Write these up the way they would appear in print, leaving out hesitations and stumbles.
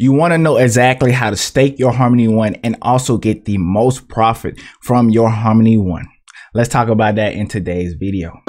You want to know exactly how to stake your Harmony One and also get the most profit from your Harmony One. Let's talk about that in today's video.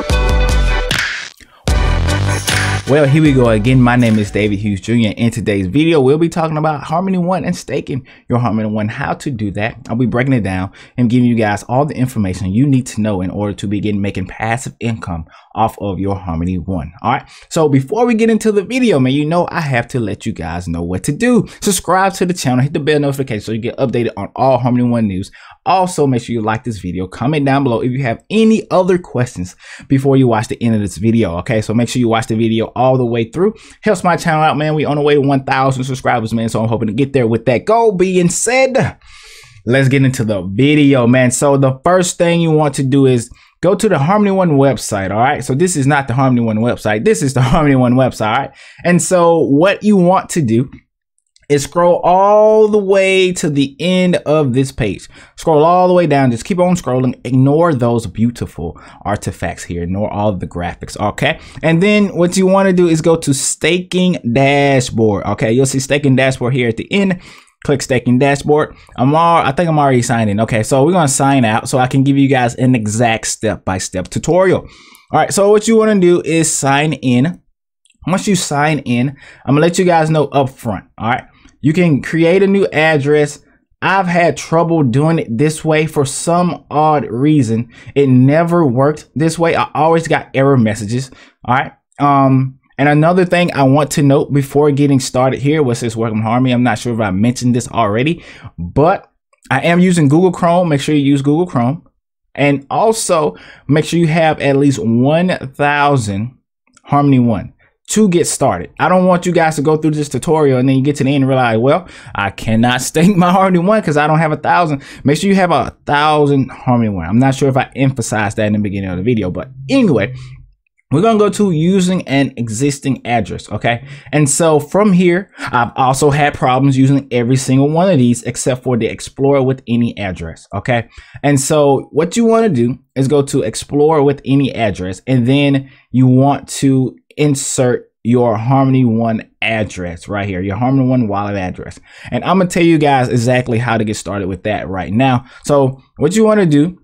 Well, here we go again. My name is David Hughes, Jr. In today's video, we'll be talking about Harmony One and staking your Harmony One, how to do that. I'll be breaking it down and giving you guys all the information you need to know in order to begin making passive income off of your Harmony One. All right. So before we get into the video, man, you know, I have to let you guys know what to do. Subscribe to the channel, hit the bell notification so you get updated on all Harmony One news. Also, make sure you like this video, comment down below if you have any other questions before you watch the end of this video. Okay. So make sure you watch the video all the way through. Helps my channel out, man. We on the way to 1,000 subscribers, man, so I'm hoping to get there. With that goal being said, let's get into the video, man. So the first thing you want to do is go to the Harmony One website. All right, so this is not the Harmony One website, this is the Harmony One website. All right, and so what you want to do is scroll all the way to the end of this page. Scroll all the way down, just keep on scrolling, ignore those beautiful artifacts here, ignore all of the graphics, okay? And then what you wanna do is go to staking dashboard, okay? You'll see staking dashboard here at the end, click staking dashboard. I think I'm already signed in, okay? So we're gonna sign out so I can give you guys an exact step-by-step tutorial. All right, so what you wanna do is sign in. Once you sign in, I'm gonna let you guys know up front, all right? You can create a new address. I've had trouble doing it this way for some odd reason. It never worked this way. I always got error messages. All right. And another thing I want to note before getting started here was this Welcome Harmony. I'm not sure if I mentioned this already, but I am using Google Chrome. Make sure you use Google Chrome. And also make sure you have at least 1,000 Harmony One to get started. I don't want you guys to go through this tutorial and then you get to the end and realize, well, I cannot stake my Harmony One because I don't have 1,000. Make sure you have 1,000 Harmony One. I'm not sure if I emphasized that in the beginning of the video, but anyway, we're gonna go to using an existing address, okay? And so from here, I've also had problems using every single one of these except for the Explore with Any Address, okay? And so what you wanna do is go to Explore with Any Address, and then you want to insert your Harmony One address right here, your Harmony One wallet address. And I'm gonna tell you guys exactly how to get started with that right now. So what you want to do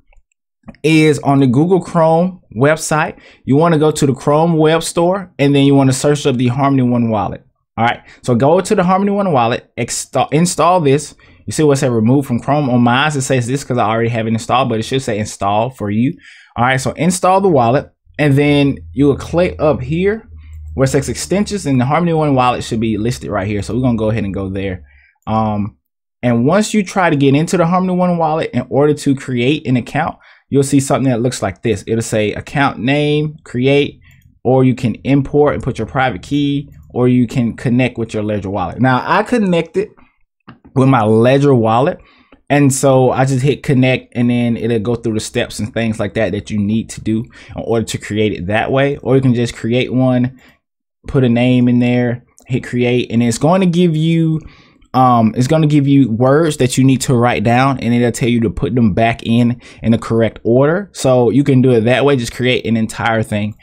is on the Google Chrome website, you want to go to the Chrome web store, and then you want to search up the Harmony One wallet. All right, so go to the Harmony One wallet, install this. You see what's said remove from Chrome? On mine it says this because I already have it installed, but it should say install for you. All right, so install the wallet. And then you will click up here where it says extensions, and the Harmony One wallet should be listed right here. So we're going to go ahead and go there. And once you try to get into the Harmony One wallet, in order to create an account, you'll see something that looks like this. It'll say account name, create, or you can import and put your private key, or you can connect with your Ledger wallet. Now I connected with my Ledger wallet. And so I just hit connect, and then it'll go through the steps and things like that that you need to do in order to create it that way. Or you can just create one, put a name in there, hit create, and it's going to give you words that you need to write down, and it'll tell you to put them back in the correct order. So you can do it that way, just create an entire thing.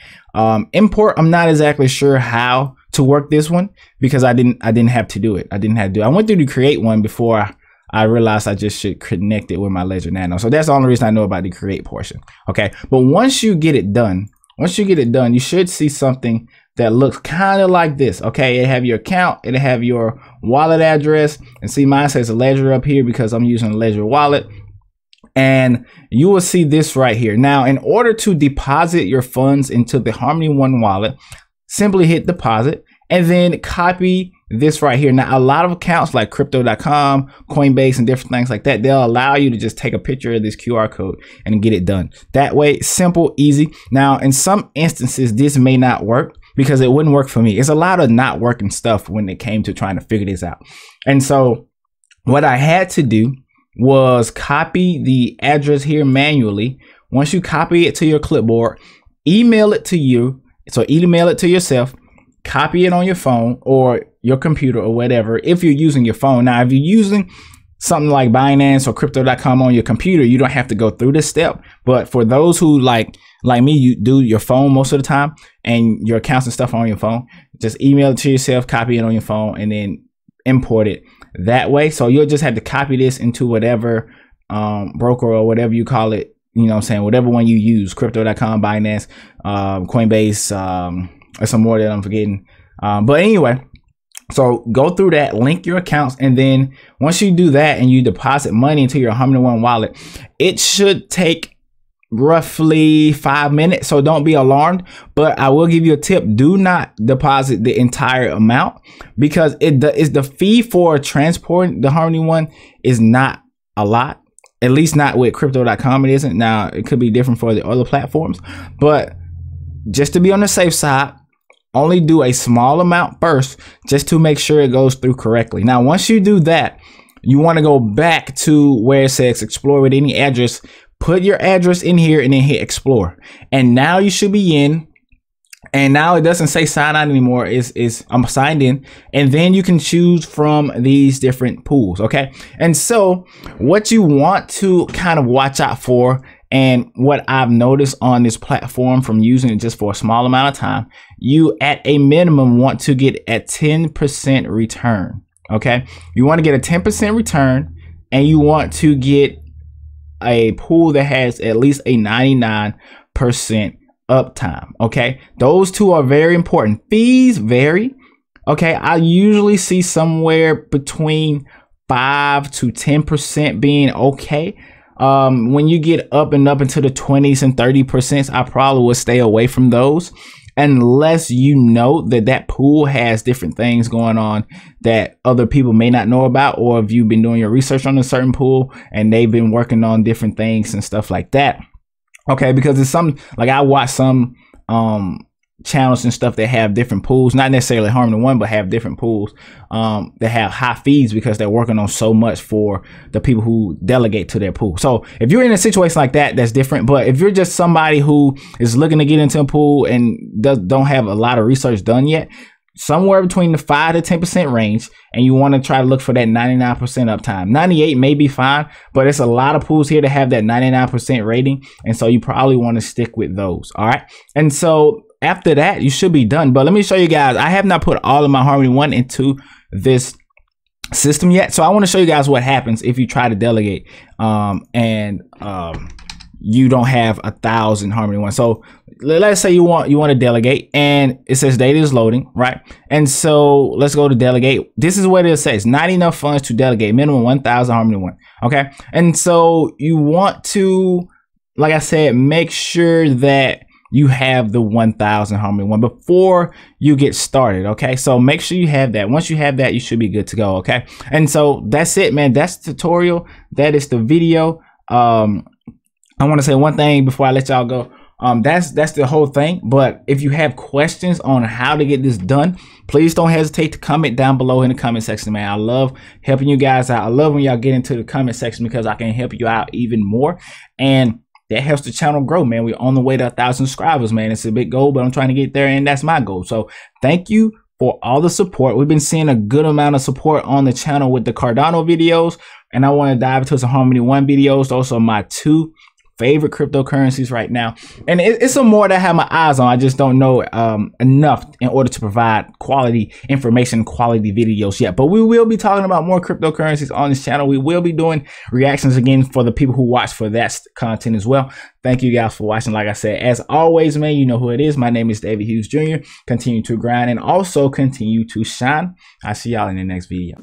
Import, I'm not exactly sure how to work this one because I didn't have to do it. I went through to create one before I realized I just should connect it with my Ledger Nano. So that's the only reason I know about the create portion. Okay. But once you get it done, you should see something that looks kind of like this. Okay. It'll have your account, it'll have your wallet address, and see mine says Ledger up here because I'm using a Ledger wallet. And you will see this right here. Now, in order to deposit your funds into the Harmony One wallet, simply hit deposit and then copy this right here. Now, a lot of accounts like Crypto.com, Coinbase, and different things like that, they'll allow you to just take a picture of this QR code and get it done. That way, simple, easy. Now, in some instances, this may not work because it wouldn't work for me. It's a lot of not working stuff when it came to trying to figure this out. And so what I had to do was copy the address here manually. Once you copy it to your clipboard, email it to you. So email it to yourself, copy it on your phone or your computer or whatever, if you're using your phone. Now, if you're using something like Binance or Crypto.com on your computer, you don't have to go through this step. But for those who like me, you do your phone most of the time and your accounts and stuff are on your phone, just email it to yourself, copy it on your phone, and then import it that way. So you'll just have to copy this into whatever broker or whatever you call it, you know what I'm saying, whatever one you use, Crypto.com, Binance, Coinbase, or some more that I'm forgetting. But anyway, so go through that, link your accounts, and then once you do that and you deposit money into your Harmony One wallet, it should take roughly 5 minutes, so don't be alarmed. But I will give you a tip: do not deposit the entire amount, because the fee for transporting the Harmony One is not a lot, at least not with Crypto.com. It isn't. Now it could be different for the other platforms, but just to be on the safe side, only do a small amount first, just to make sure it goes through correctly. Now, once you do that, you want to go back to where it says explore with any address, put your address in here, and then hit explore. And now you should be in, and now it doesn't say sign out anymore. I'm signed in, and then you can choose from these different pools. Okay. And so what you want to kind of watch out for, and what I've noticed on this platform from using it just for a small amount of time, you at a minimum want to get a 10% return. Okay. You want to get a 10% return, and you want to get a pool that has at least a 99% uptime. Okay. Those two are very important. Fees vary. Okay. I usually see somewhere between 5 to 10% being okay. When you get up into the 20s and 30%, I probably would stay away from those, unless you know that that pool has different things going on that other people may not know about, or if you've been doing your research on a certain pool and they've been working on different things and stuff like that. Okay, because it's some, like, I watch some channels and stuff that have different pools, not necessarily Harmony One, but have different pools that have high fees because they're working on so much for the people who delegate to their pool. So if you're in a situation like that, that's different. But if you're just somebody who is looking to get into a pool and don't have a lot of research done yet, somewhere between the 5 to 10% range, and you want to try to look for that 99% uptime. 98 may be fine, but it's a lot of pools here that have that 99% rating, and so you probably want to stick with those. All right, and so after that, you should be done. But let me show you guys, I have not put all of my Harmony One into this system yet, so I want to show you guys what happens if you try to delegate you don't have 1,000 Harmony One. So let's say you want to delegate, and it says data is loading, right? And so let's go to delegate. This is what it says: not enough funds to delegate, minimum 1,000 Harmony One. Okay, and so you want to, like I said, make sure that you have the 1,000 Harmony One before you get started. Okay, so make sure you have that. Once you have that, you should be good to go. Okay, and so that's it, man. That's the tutorial. That is the video. I want to say one thing before I let y'all go. That's the whole thing. But if you have questions on how to get this done, please don't hesitate to comment down below in the comment section, man. I love helping you guys out. I love when y'all get into the comment section, because I can help you out even more, and that helps the channel grow, man. We're on the way to 1,000 subscribers, man. It's a big goal, but I'm trying to get there, and that's my goal. So thank you for all the support. We've been seeing a good amount of support on the channel with the Cardano videos, and I want to dive into some Harmony One videos. Those are my two favorite cryptocurrencies right now, and it's some more that I have my eyes on. I just don't know enough in order to provide quality information, quality videos yet. But we will be talking about more cryptocurrencies on this channel. We will be doing reactions again for the people who watch for that content as well. Thank you guys for watching. Like I said, as always, man, you know who it is. My name is David Hughes, Jr. Continue to grind and also continue to shine. I'll see y'all in the next video.